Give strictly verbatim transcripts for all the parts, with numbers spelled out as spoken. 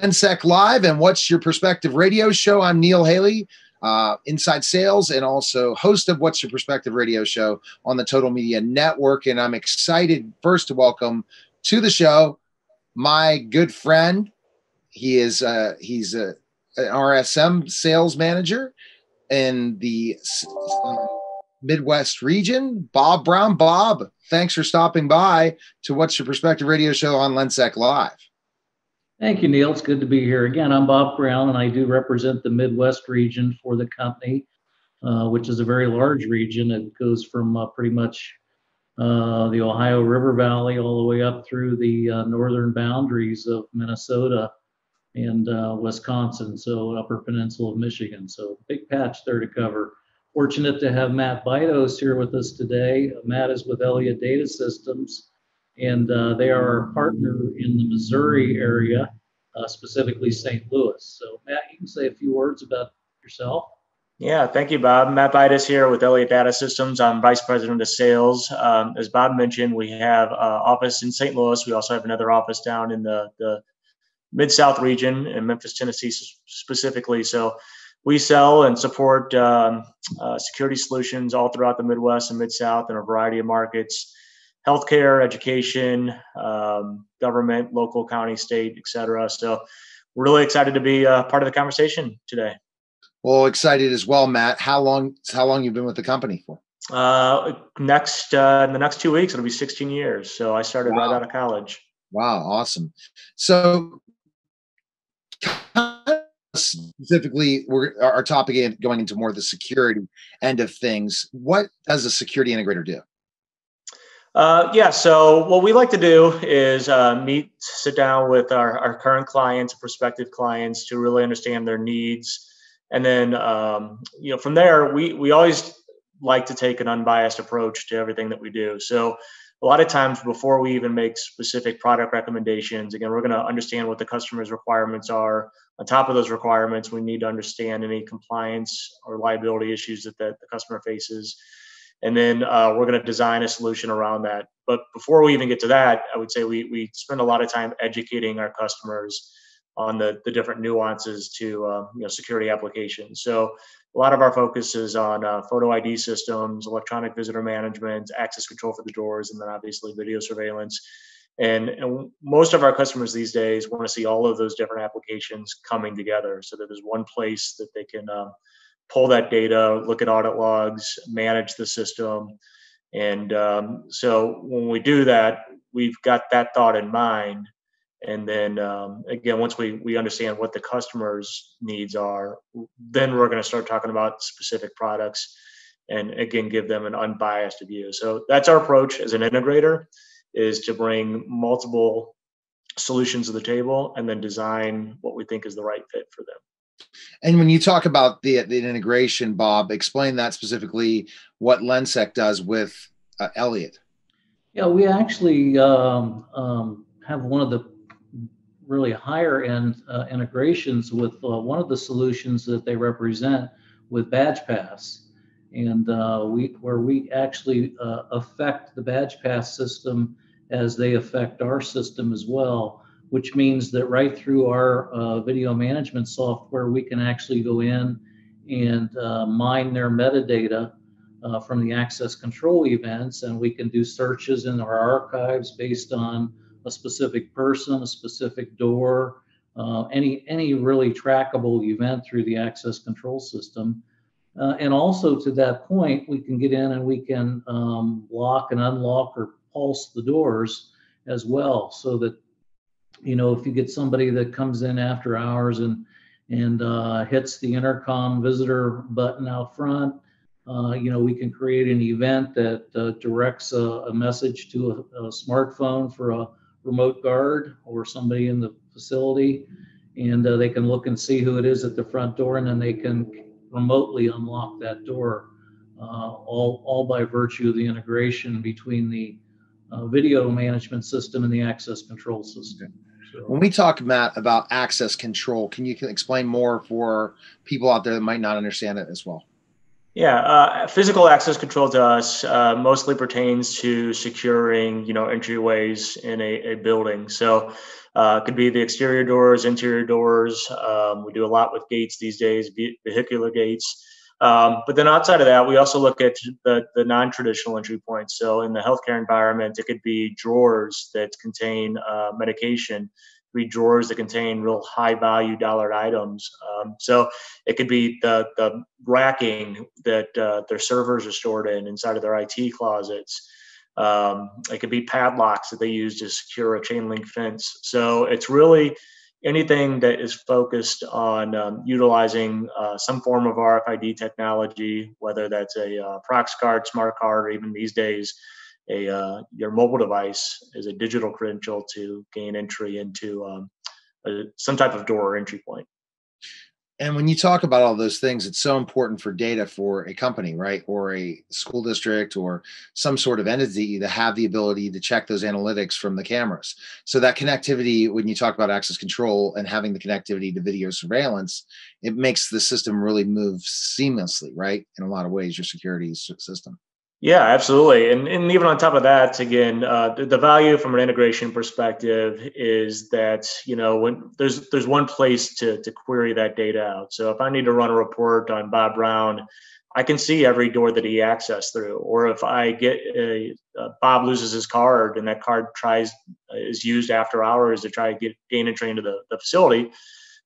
Lensec Live and What's Your Perspective radio show. I'm Neil Haley, uh, inside sales and also host of What's Your Perspective radio show on the Total Media Network. And I'm excited first to welcome to the show my good friend. He is uh, he's a, an R S M sales manager in the uh, Midwest region, Bob Brown. Bob, thanks for stopping by to What's Your Perspective radio show on Lensec Live. Thank you, Neil. It's good to be here. Again, I'm Bob Brown, and I do represent the Midwest region for the company, uh, which is a very large region. It goes from uh, pretty much uh, the Ohio River Valley all the way up through the uh, northern boundaries of Minnesota and uh, Wisconsin, so Upper Peninsula of Michigan. So big patch there to cover. Fortunate to have Matt Buydos here with us today. Matt is with Elliott Data Systems, and uh, they are our partner in the Missouri area, uh, specifically Saint Louis. So Matt, you can say a few words about yourself. Yeah, thank you, Bob. Matt Buydos here with Elliott Data Systems. I'm Vice President of Sales. Um, as Bob mentioned, we have an office in Saint Louis. We also have another office down in the, the Mid-South region in Memphis, Tennessee specifically. So we sell and support um, uh, security solutions all throughout the Midwest and Mid-South in a variety of markets. Healthcare, education, um, government, local, county, state, et cetera. So we're really excited to be uh, part of the conversation today. Well, excited as well, Matt. How long, how long you've been with the company for? Uh, next, uh, in the next two weeks, it'll be sixteen years. So I started wow. right out of college. Wow. Awesome. So specifically, we're, our topic is going into more of the security end of things. What does a security integrator do? Uh, yeah, so what we like to do is uh, meet, sit down with our, our current clients, prospective clients, to really understand their needs. And then, um, you know, from there, we, we always like to take an unbiased approach to everything that we do. So a lot of times before we even make specific product recommendations, again, we're going to understand what the customer's requirements are. On top of those requirements, we need to understand any compliance or liability issues that the, the customer faces. And then uh, we're going to design a solution around that. But before we even get to that, I would say we we spend a lot of time educating our customers on the, the different nuances to uh, you know, security applications. So a lot of our focus is on uh, photo I D systems, electronic visitor management, access control for the doors, and then obviously video surveillance. And, and most of our customers these days want to see all of those different applications coming together so that there's one place that they can uh, pull that data, look at audit logs, manage the system. And um, so when we do that, we've got that thought in mind. And then um, again, once we, we understand what the customer's needs are, then we're gonna start talking about specific products and again, give them an unbiased view. So that's our approach as an integrator, is to bring multiple solutions to the table and then design what we think is the right fit for them. And when you talk about the, the integration, Bob, explain that specifically, what Lensec does with uh, Elliott. Yeah, we actually um, um, have one of the really higher end uh, integrations with uh, one of the solutions that they represent with BadgePass, and uh, we where we actually uh, affect the BadgePass system as they affect our system as well, which means that right through our uh, video management software, we can actually go in and uh, mine their metadata uh, from the access control events, and we can do searches in our archives based on a specific person, a specific door, uh, any, any really trackable event through the access control system. Uh, and also to that point, we can get in and we can um, lock and unlock or pulse the doors as well, so that you know, if you get somebody that comes in after hours and and uh, hits the intercom visitor button out front, uh, you know, we can create an event that uh, directs a, a message to a, a smartphone for a remote guard or somebody in the facility, and uh, they can look and see who it is at the front door, and then they can remotely unlock that door, uh, all, all by virtue of the integration between the uh, video management system and the access control system. So when we talk, Matt, about access control, can you can explain more for people out there that might not understand it as well? Yeah, uh, physical access control to us uh, mostly pertains to securing, you know, entryways in a, a building. So uh, it could be the exterior doors, interior doors. Um, we do a lot with gates these days, vehicular gates. Um, but then outside of that, we also look at the, the non-traditional entry points. So in the healthcare environment, it could be drawers that contain uh, medication. Be drawers that contain real high value dollar items. Um, so it could be the, the racking that uh, their servers are stored in inside of their I T closets. Um, it could be padlocks that they use to secure a chain link fence. So it's really anything that is focused on um, utilizing uh, some form of R F I D technology, whether that's a uh, ProxCard, smart card, or even these days, A, uh, your mobile device is a digital credential to gain entry into um, a, some type of door or entry point. And when you talk about all those things, it's so important for data for a company, right? Or a school district or some sort of entity to have the ability to check those analytics from the cameras. So that connectivity, when you talk about access control and having the connectivity to video surveillance, it makes the system really move seamlessly, right? In a lot of ways, your security system. Yeah, absolutely. And, and even on top of that, again, uh, the, the value from an integration perspective is that, you know, when there's there's one place to, to query that data out. So if I need to run a report on Bob Brown, I can see every door that he accessed through. Or if I get a, a Bob loses his card and that card tries is used after hours to try to get gain entry into the, the facility.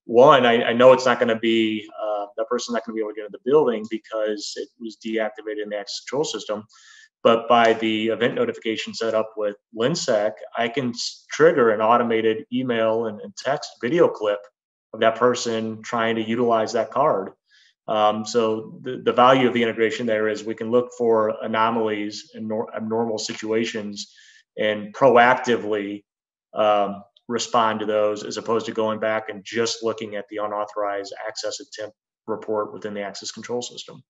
One, I, I know it's not going to be, uh, that person's not going to be able to get into the building because it was deactivated in the access control system. But by the event notification set up with Lensec, I can trigger an automated email and, and text video clip of that person trying to utilize that card. Um, so the, the value of the integration there is we can look for anomalies and abnormal situations and proactively um, respond to those, as opposed to going back and just looking at the unauthorized access attempt report within the access control system.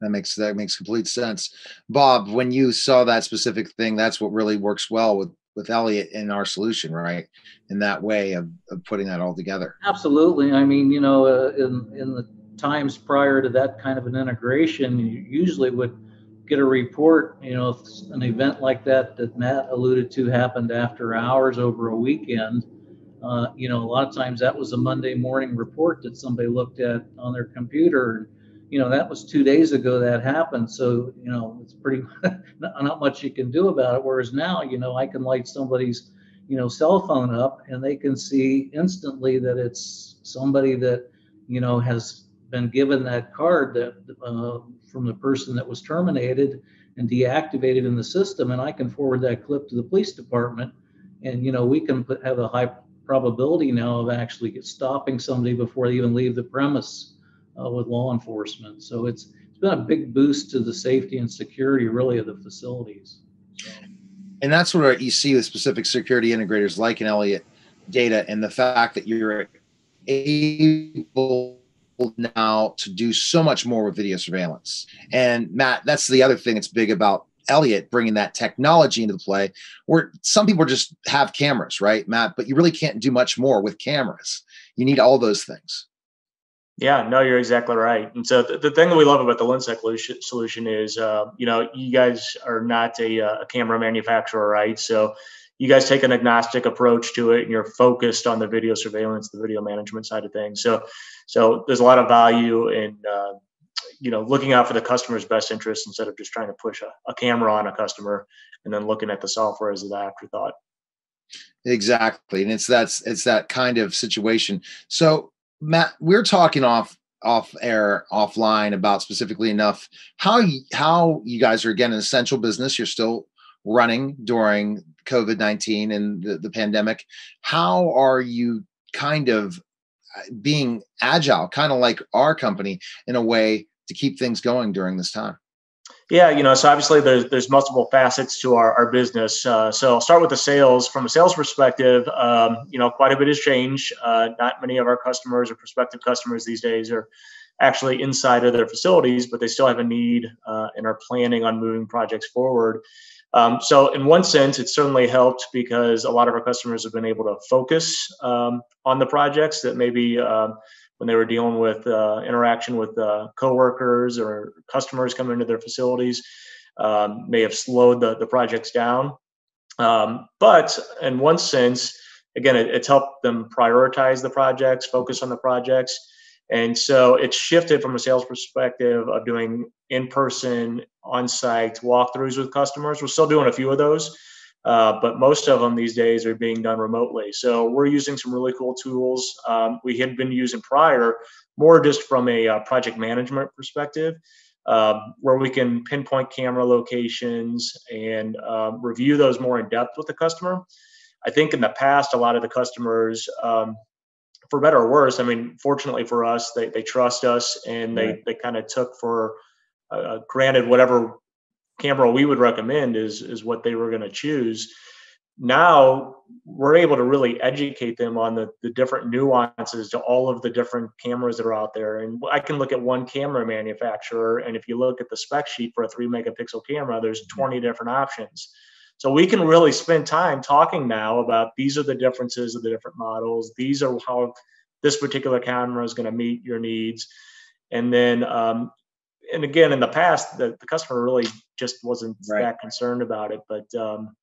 That makes that makes complete sense. Bob, when you saw that specific thing, that's what really works well with with Elliott in our solution, right? In that way of, of putting that all together. Absolutely. I mean, you know, uh, in in the times prior to that kind of an integration, you usually would get a report, you know, if an event like that that Matt alluded to happened after hours over a weekend, uh, you know, a lot of times that was a Monday morning report that somebody looked at on their computer. You know, that was two days ago that happened. So, you know, it's pretty, not, not much you can do about it. Whereas now, you know, I can light somebody's, you know, cell phone up and they can see instantly that it's somebody that, you know, has been given that card that uh, from the person that was terminated and deactivated in the system, and I can forward that clip to the police department, and you know we can put, have a high probability now of actually stopping somebody before they even leave the premise uh, with law enforcement. So it's it's been a big boost to the safety and security really of the facilities. So. And that's where you see the specific security integrators like an Elliott Data, and the fact that you're able now to do so much more with video surveillance. And Matt, that's the other thing that's big about Elliott, bringing that technology into play, where some people just have cameras, right, Matt? But you really can't do much more with cameras. You need all those things. Yeah, no, you're exactly right. And so th the thing that we love about the Lensec solution is, uh, you know, you guys are not a, a camera manufacturer, right? So you guys take an agnostic approach to it, and you're focused on the video surveillance, the video management side of things. So, so there's a lot of value in, uh, you know, looking out for the customer's best interest instead of just trying to push a, a camera on a customer and then looking at the software as an afterthought. Exactly, and it's that's it's that kind of situation. So, Matt, we're talking off off air, offline about specifically enough how you, how you guys are again an essential business. You're still running during COVID nineteen and the, the pandemic. How are you kind of being agile, kind of like our company in a way, to keep things going during this time? Yeah, you know, so obviously there's, there's multiple facets to our, our business. Uh, so I'll start with the sales. From a sales perspective, um, you know, quite a bit has changed. Uh, not many of our customers or prospective customers these days are actually inside of their facilities, but they still have a need uh, and are planning on moving projects forward. Um, so in one sense, it's certainly helped because a lot of our customers have been able to focus um, on the projects that maybe um, when they were dealing with uh, interaction with uh, coworkers or customers coming into their facilities, um, may have slowed the, the projects down. Um, but in one sense, again, it, it's helped them prioritize the projects, focus on the projects. And so it's shifted from a sales perspective of doing in-person, on-site walkthroughs with customers. We're still doing a few of those, uh, but most of them these days are being done remotely. So we're using some really cool tools um, we had been using prior, more just from a uh, project management perspective, uh, where we can pinpoint camera locations and uh, review those more in depth with the customer. I think in the past, a lot of the customers, um, for better or worse, I mean, fortunately for us, they, they trust us, and they, right. they kind of took for uh, granted whatever camera we would recommend is, is what they were going to choose. Now we're able to really educate them on the, the different nuances to all of the different cameras that are out there. And I can look at one camera manufacturer, and if you look at the spec sheet for a three megapixel camera, there's twenty different options. So we can really spend time talking now about these are the differences of the different models. These are how this particular camera is going to meet your needs. And then, um, and again, in the past, the, the customer really just wasn't right. that concerned about it, but um,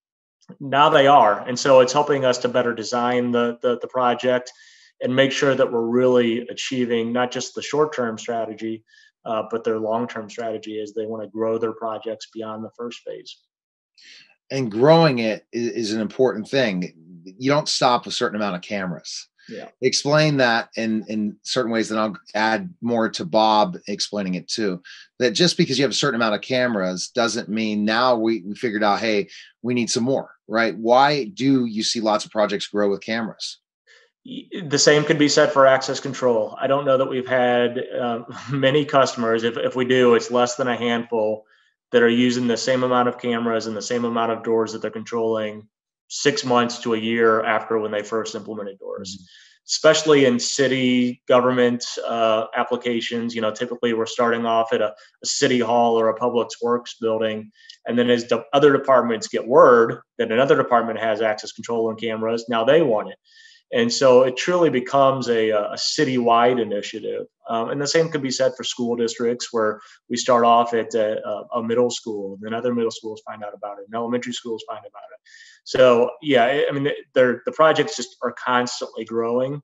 now they are. And so it's helping us to better design the, the, the project and make sure that we're really achieving not just the short-term strategy, uh, but their long-term strategy as they want to grow their projects beyond the first phase. And growing it is, is an important thing. You don't stop with a certain amount of cameras. Yeah. Explain that in, in certain ways, and I'll add more to Bob explaining it too, that just because you have a certain amount of cameras doesn't mean now we, we figured out, hey, we need some more, right? Why do you see lots of projects grow with cameras? The same could be said for access control. I don't know that we've had uh, many customers. If, if we do, it's less than a handful that are using the same amount of cameras and the same amount of doors that they're controlling six months to a year after when they first implemented doors. Mm-hmm. Especially in city government uh, applications, you know, typically we're starting off at a, a city hall or a public works building. And then as de- other departments get word that another department has access control and cameras, now they want it. And so it truly becomes a, a citywide initiative. Um, and the same could be said for school districts, where we start off at a, a middle school, and then other middle schools find out about it, and elementary schools find about it. So, yeah, I mean, the projects just are constantly growing.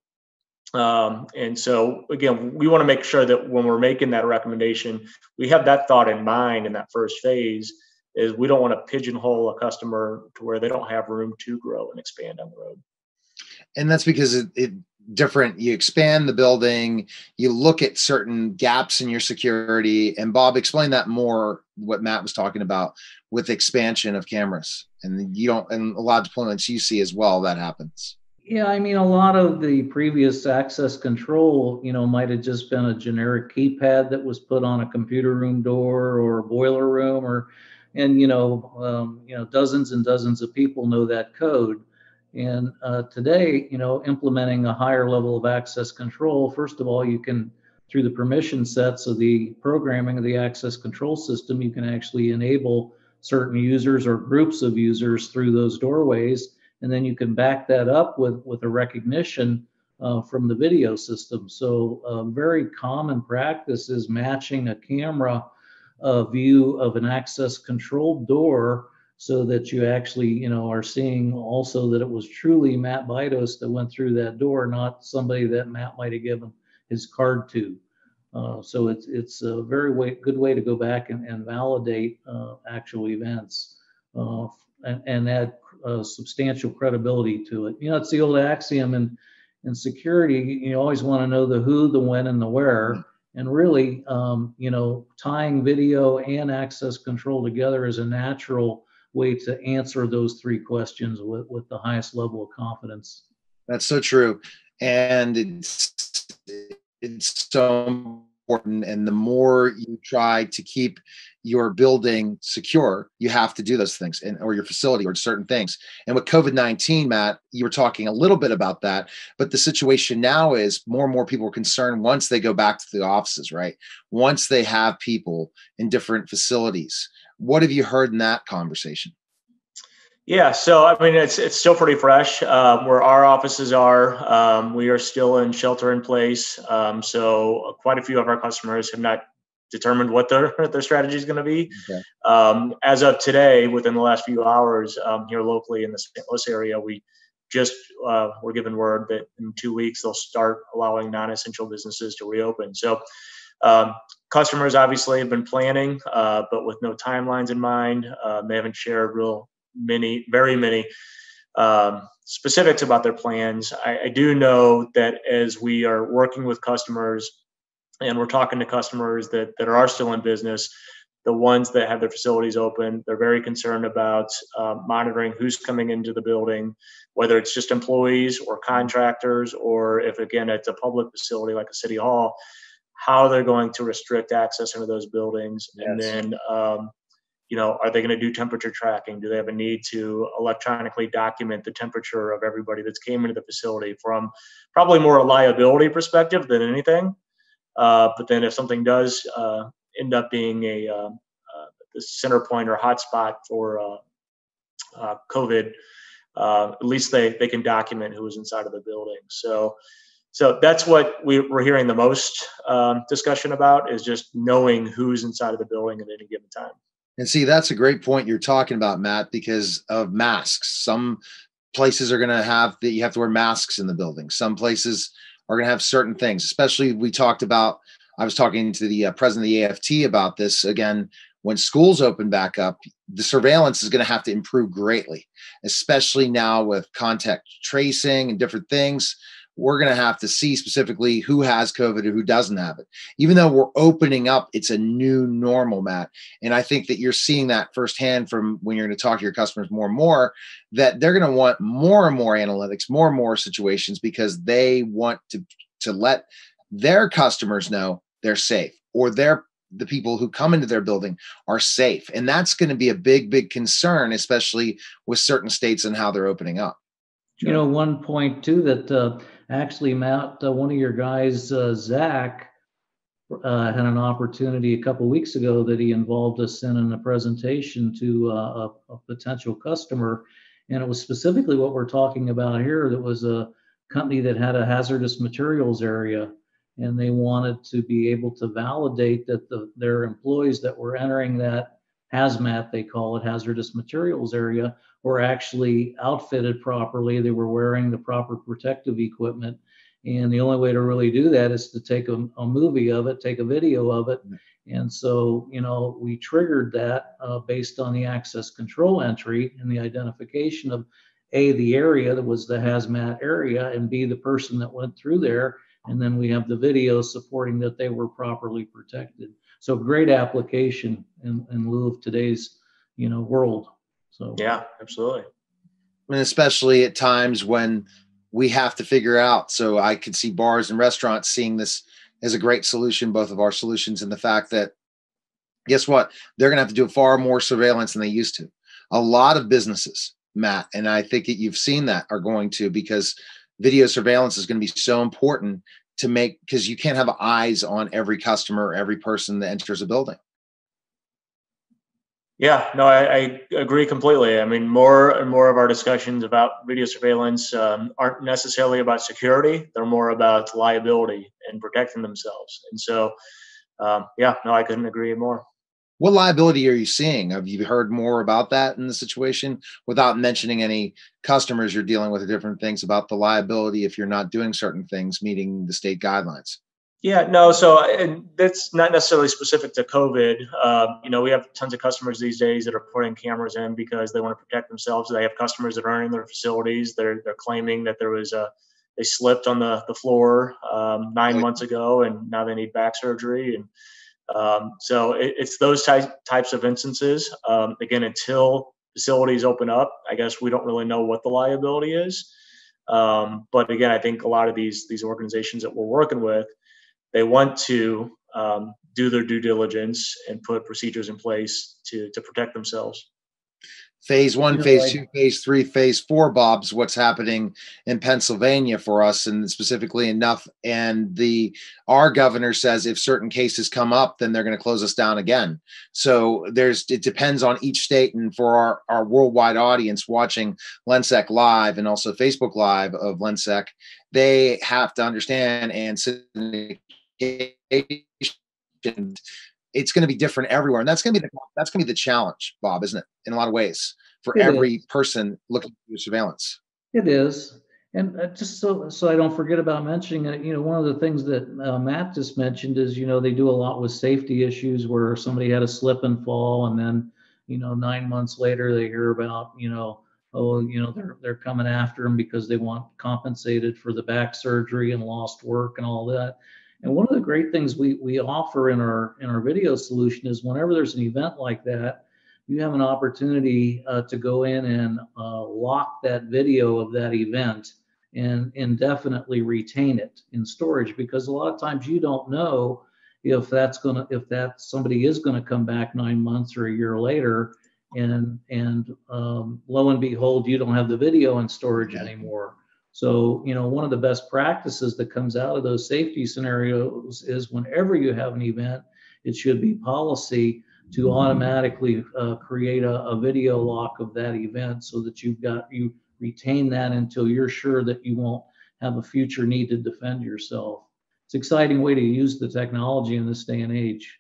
Um, and so, again, we want to make sure that when we're making that recommendation, we have that thought in mind in that first phase, is we don't want to pigeonhole a customer to where they don't have room to grow and expand on the road. And that's because it, it different. You expand the building, you look at certain gaps in your security. And Bob, explain that more, what Matt was talking about with expansion of cameras. And you don't, and a lot of deployments you see as well, that happens. Yeah, I mean, a lot of the previous access control, you know, might have just been a generic keypad that was put on a computer room door or a boiler room, or, and, you know, um, you know, dozens and dozens of people know that code. And uh, today, you know, implementing a higher level of access control, first of all, you can, through the permission sets of the programming of the access control system, you can actually enable certain users or groups of users through those doorways. And then you can back that up with, with a recognition uh, from the video system. So uh, very common practice is matching a camera uh, view of an access control door, so that you actually, you know, are seeing also that it was truly Matt Buydos that went through that door, not somebody that Matt might have given his card to. Uh, so it's it's a very way, good way to go back and, and validate uh, actual events uh, and, and add uh, substantial credibility to it. You know, it's the old axiom in, in security, you always want to know the who, the when, and the where. And really, um, you know, tying video and access control together is a natural way to answer those three questions with, with the highest level of confidence. That's so true. And it's, it's so important. And the more you try to keep your building secure, you have to do those things, and or your facility or certain things. And with COVID nineteen, Matt, you were talking a little bit about that, but the situation now is more and more people are concerned once they go back to the offices, right? Once they have people in different facilities. What have you heard in that conversation? Yeah, so I mean, it's it's still pretty fresh. Um, where our offices are, um, we are still in shelter in place. Um, so quite a few of our customers have not determined what their their strategy is going to be. Okay. Um, as of today, within the last few hours, um, here locally in the Saint Louis area, we just uh, were given word that in two weeks they'll start allowing non-essential businesses to reopen. So um, customers obviously have been planning, uh, but with no timelines in mind. Uh, they haven't shared real many, very many um, specifics about their plans. I, I do know that as we are working with customers and we're talking to customers that, that are still in business, the ones that have their facilities open, they're very concerned about uh, monitoring who's coming into the building, whether it's just employees or contractors, or if, again, it's a public facility like a city hall, how they're going to restrict access into those buildings. Yes. And then, um, you know, are they going to do temperature tracking? Do they have a need to electronically document the temperature of everybody that's came into the facility, from probably more a liability perspective than anything? Uh, but then if something does uh, end up being a uh, uh, the center point or hotspot for uh, uh, COVID, uh, at least they, they can document who was inside of the building. So so that's what we, we're hearing the most um, discussion about, is just knowing who's inside of the building at any given time. And see, that's a great point you're talking about, Matt, because of masks. Some places are going to have that you have to wear masks in the building. Some places are going to have certain things, especially we talked about, I was talking to the uh, president of the A F T about this again. When schools open back up, the surveillance is going to have to improve greatly, especially now with contact tracing and different things. We're going to have to see specifically who has COVID and who doesn't have it. Even though we're opening up, it's a new normal, Matt. And I think that you're seeing that firsthand from when you're going to talk to your customers more and more, that they're going to want more and more analytics, more and more situations, because they want to, to let their customers know they're safe, or they're the people who come into their building are safe. And that's going to be a big, big concern, especially with certain states and how they're opening up. You know, one point, too, that uh, actually, Matt, uh, one of your guys, uh, Zach, uh, had an opportunity a couple weeks ago that he involved us in, in a presentation to uh, a, a potential customer. And it was specifically what we're talking about here. That was a company that had a hazardous materials area, and they wanted to be able to validate that the, their employees that were entering that hazmat, they call it, hazardous materials area, were actually outfitted properly. They were wearing the proper protective equipment. And the only way to really do that is to take a, a movie of it, take a video of it. And so, you know, we triggered that uh, based on the access control entry and the identification of A, the area that was the hazmat area, and B, the person that went through there. And then we have the video supporting that they were properly protected. So great application in, in lieu of today's, you know, world. So yeah, absolutely. And especially at times when we have to figure out. So I could see bars and restaurants seeing this as a great solution, both of our solutions, and the fact that, guess what? They're going to have to do far more surveillance than they used to. A lot of businesses, Matt, and I think that you've seen that, are going to, because video surveillance is going to be so important to make, because you can't have eyes on every customer or every person that enters a building. Yeah, no, I, I agree completely. I mean, more and more of our discussions about video surveillance um, aren't necessarily about security. They're more about liability and protecting themselves. And so, um, yeah, no, I couldn't agree more. What liability are you seeing? Have you heard more about that in the situation, without mentioning any customers you're dealing with or different things about the liability if you're not doing certain things, meeting the state guidelines? Yeah, no. So, and that's not necessarily specific to COVID. Uh, you know, we have tons of customers these days that are putting cameras in because they want to protect themselves. They have customers that aren't in their facilities. They're they're claiming that there was a they slipped on the the floor um, nine months ago, and now they need back surgery. And um, so, it, it's those ty- types of instances. Um, again, until facilities open up, I guess we don't really know what the liability is. Um, but again, I think a lot of these these organizations that we're working with, they want to um, do their due diligence and put procedures in place to, to protect themselves. phase one, You're phase right. two, phase three, phase four, Bob's what's happening in Pennsylvania for us, and specifically enough. And the, our governor says if certain cases come up, then they're going to close us down again. So there's, it depends on each state. And for our, our worldwide audience watching Lensec Live and also Facebook Live of Lensec, they have to understand and syndication. It's going to be different everywhere. And that's going to be the, that's going to be the challenge, Bob, isn't it? In a lot of ways for it every is. person looking through surveillance. It is. And just so, so I don't forget about mentioning it, you know, one of the things that uh, Matt just mentioned is, you know, they do a lot with safety issues where somebody had a slip and fall. And then, you know, nine months later they hear about, you know, oh, you know, they're, they're coming after them because they want compensated for the back surgery and lost work and all that. And one of the great things we, we offer in our in our video solution is whenever there's an event like that, you have an opportunity uh, to go in and uh, lock that video of that event and indefinitely retain it in storage, because a lot of times you don't know if that's gonna if that somebody is gonna come back nine months or a year later, and and um, lo and behold, you don't have the video in storage anymore. So, you know, one of the best practices that comes out of those safety scenarios is whenever you have an event, it should be policy to automatically uh, create a, a video lock of that event so that you've got, you retain that until you're sure that you won't have a future need to defend yourself. It's an exciting way to use the technology in this day and age.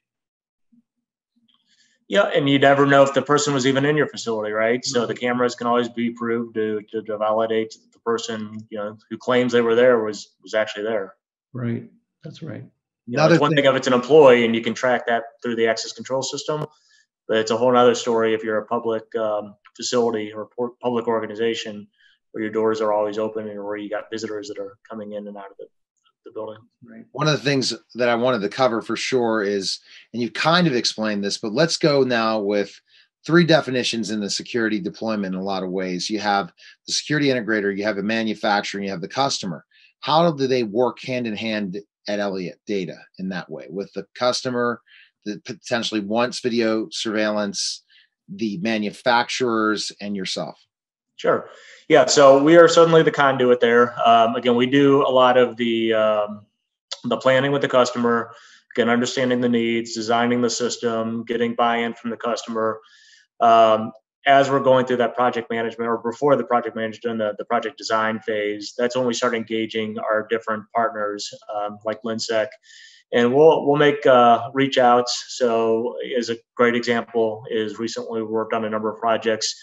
Yeah, and you never know if the person was even in your facility, right? So the cameras can always be proved to, to, to validate the person, you know, who claims they were there was was actually there. Right, that's right. You know, it's one thing if it's an employee and you can track that through the access control system, but it's a whole other story if you're a public um, facility or public organization where your doors are always open and where you got visitors that are coming in and out of the the building. Right. One of the things that I wanted to cover for sure is, and you kind of explained this, but let's go now with three definitions in the security deployment in a lot of ways. You have the security integrator, you have a manufacturer, and you have the customer. How do they work hand in hand at Elliott Data in that way with the customer that potentially wants video surveillance, the manufacturers, and yourself? Sure. Yeah. So we are certainly the conduit there. Um, again, we do a lot of the um, the planning with the customer, again, understanding the needs, designing the system, getting buy-in from the customer. Um, as we're going through that project management, or before the project management, the, the project design phase, that's when we start engaging our different partners um, like Lensec. And we'll we'll make uh, reach outs. So as a great example is recently we worked on a number of projects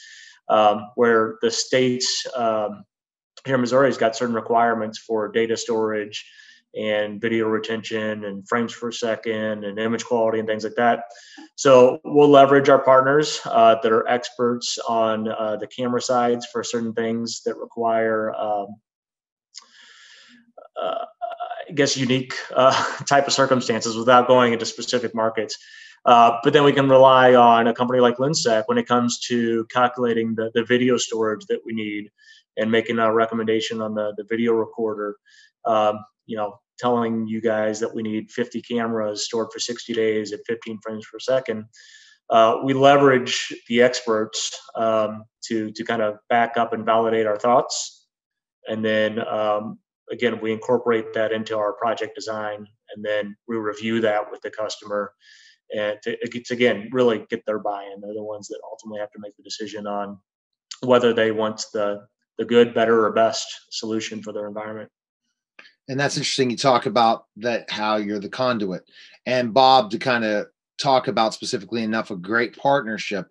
Um, where the states um, here in Missouri has got certain requirements for data storage and video retention and frames per second and image quality and things like that. So we'll leverage our partners uh, that are experts on uh, the camera sides for certain things that require, um, uh, I guess, unique uh, type of circumstances without going into specific markets. Uh, but then we can rely on a company like Lensec when it comes to calculating the, the video storage that we need and making a recommendation on the, the video recorder, um, you know, telling you guys that we need fifty cameras stored for sixty days at fifteen frames per second. Uh, we leverage the experts um, to, to kind of back up and validate our thoughts. And then, um, again, we incorporate that into our project design, and then we review that with the customer. And to, to, again, really get their buy-in. They're the ones that ultimately have to make the decision on whether they want the, the good, better, or best solution for their environment. And that's interesting. You talk about that, how you're the conduit. And Bob, to kind of talk about specifically enough, a great partnership,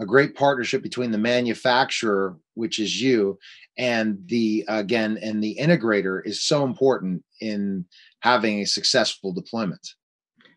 a great partnership between the manufacturer, which is you, and the, again, and the integrator is so important in having a successful deployment.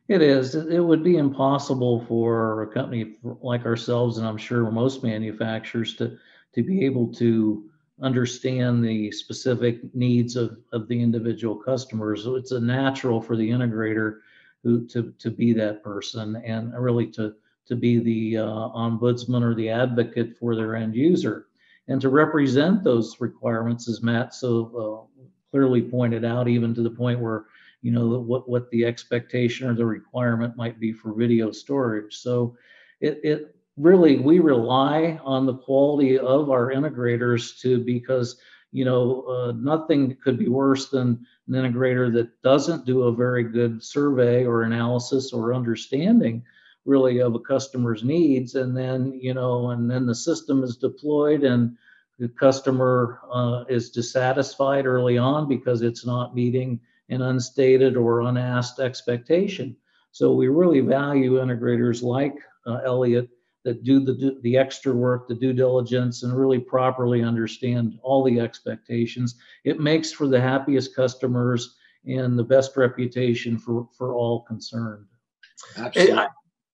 It is. It would be impossible for a company like ourselves, and I'm sure most manufacturers, to, to be able to understand the specific needs of, of the individual customers. So it's a natural for the integrator who, to, to be that person and really to, to be the uh, ombudsman or the advocate for their end user and to represent those requirements, as Matt so uh, clearly pointed out, even to the point where you know, what, what the expectation or the requirement might be for video storage. So it, it really, we rely on the quality of our integrators to, because, you know, uh, nothing could be worse than an integrator that doesn't do a very good survey or analysis or understanding really of a customer's needs. And then, you know, and then the system is deployed and the customer uh, is dissatisfied early on because it's not meeting an unstated or unasked expectation. So we really value integrators like uh, Elliott that do the, the extra work, the due diligence, and really properly understand all the expectations. It makes for the happiest customers and the best reputation for, for all concerned. Absolutely. It, I,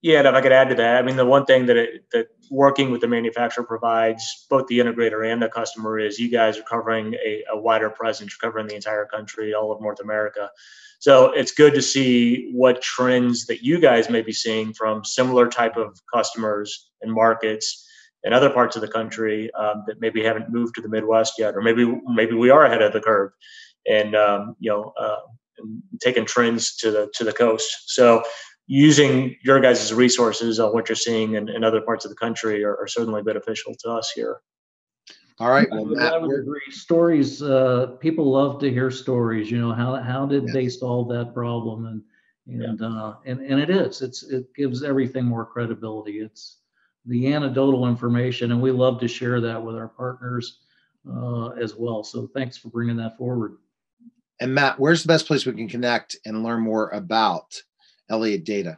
yeah, and if I could add to that, I mean, the one thing that it, that working with the manufacturer provides both the integrator and the customer is you guys are covering a, a wider presence, you're covering the entire country, all of North America. So it's good to see what trends that you guys may be seeing from similar type of customers and markets in other parts of the country um, that maybe haven't moved to the Midwest yet, or maybe maybe we are ahead of the curve, and um, you know, uh, taking trends to the to the coast. So using your guys' resources on what you're seeing in, in other parts of the country are, are certainly beneficial to us here. All right. Well, Matt, I would agree. Stories, uh, people love to hear stories. You know, how how did yes. they solve that problem? And and yeah. uh, and and it is. It's it gives everything more credibility. It's the anecdotal information, and we love to share that with our partners uh, as well. So thanks for bringing that forward. And Matt, where's the best place we can connect and learn more about Elliott Data?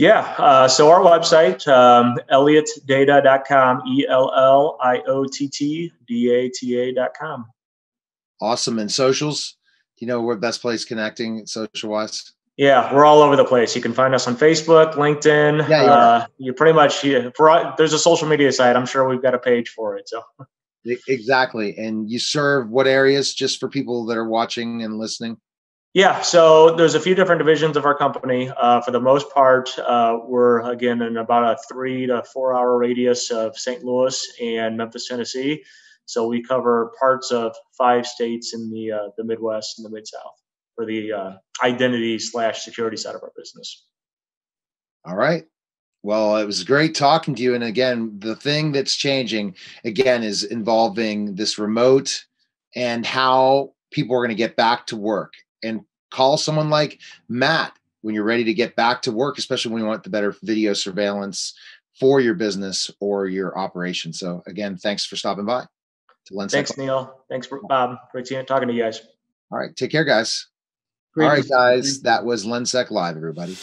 Yeah, uh, so our website, um, Elliott Data dot com, E L L I O T T D A T A dot com. Awesome. And socials, you know, we're best place connecting social-wise? Yeah, we're all over the place. You can find us on Facebook, LinkedIn. Yeah, yeah. Uh, you pretty much, yeah, for, there's a social media site. I'm sure we've got a page for it. So exactly. And you serve what areas, just for people that are watching and listening? Yeah, so there's a few different divisions of our company. Uh, for the most part, uh, we're, again, in about a three to four hour radius of Saint Louis and Memphis, Tennessee. So we cover parts of five states in the uh, the Midwest and the Mid-South for the uh, identity slash security side of our business. All right. Well, it was great talking to you. And again, the thing that's changing, again, is involving this remote and how people are going to get back to work. And call someone like Matt when you're ready to get back to work, especially when you want the better video surveillance for your business or your operation. So again, thanks for stopping by. Thanks, Neil. Thanks, Bob. Great seeing, talking to you guys. All right. Take care, guys. Great. All right, guys. That was Lensec Live, everybody.